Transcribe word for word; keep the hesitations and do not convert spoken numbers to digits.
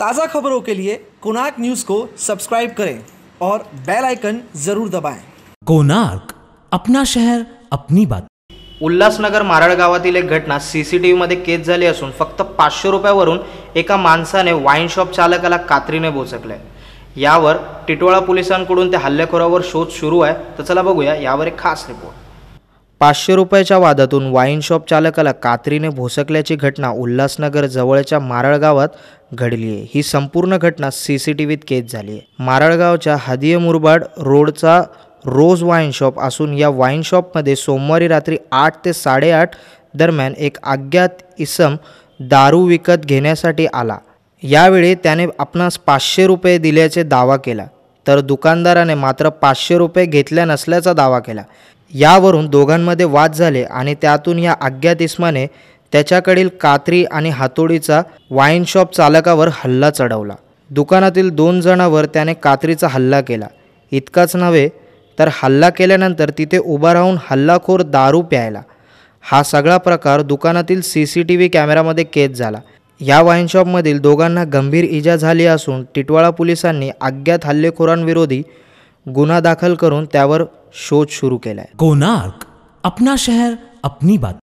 ताज़ा खबरों के लिए कोणार्क न्यूज़ को सब्सक्राइब करें और बेल आइकन जरूर दबाएं। कोणार्क, अपना शहर अपनी बात। उल्लासनगर मराड गावातील एक घटना सीसीटीव्ही मध्ये कैद झाली असून फक्त पाचशे रुपयावरून एका माणसाने वाइन शॉप चालकाला कात्रीने बोचकले। यावर टिटोळा पोलिसांकडून त्या हल्लेखोरावर शोध सुरू आहे। तर चला बघूया यावर एक खास रिपोर्ट। पाचशे रुपयाच्या वादातून वाइन शॉप चालकाला कात्रीने भोसकल्याची घटना उल्हासनगर जवळच्या मराड गावात घडली आहे। ही संपूर्ण घटना सीसीटीव्हीत कैद झाली आहे। मराड गावच्या हदिये मुरबाड रोडचा रोज वाइन शॉप असून या वाइन शॉपमध्ये सोमवारी रात्री आठ ते साडेआठ दरम्यान एक अज्ञात इसम दारू विकत घेण्यासाठी आला। यावेळी त्याने आपणास पाचशे रुपये दिल्याचे दावा केला, तर दुकानदाराने मात्र पाचशे रुपये घेतल्या नसल्याचा दावा केला। यावरून दोघांमध्ये वाद झाले आणि त्यातून या अज्ञात इसमाने त्याच्याकडील कात्री आणि हातोडीचा वाइन शॉप चालकावर हल्ला चढवला। दुकानातील दोन जणांवर त्याने कात्रीचा हल्ला केला। इतकाच नव्हे तर हल्ला केल्यानंतर तिथे उभा राहून हल्लाखोर दारू प्यायला। हा सगळा प्रकार दुकानातील सीसीटीव्ही कॅमेरामध्ये कैद झाला। या वाइन शॉपमधील दोघांना गंभीर इजा झाली असून टिटवाळा पोलिसांनी अज्ञात हल्लेखोरांविरोधी गुन्हा दाखल करून त्यावर शोध सुरू केलाय। कोणार्क, अपना शहर अपनी बात।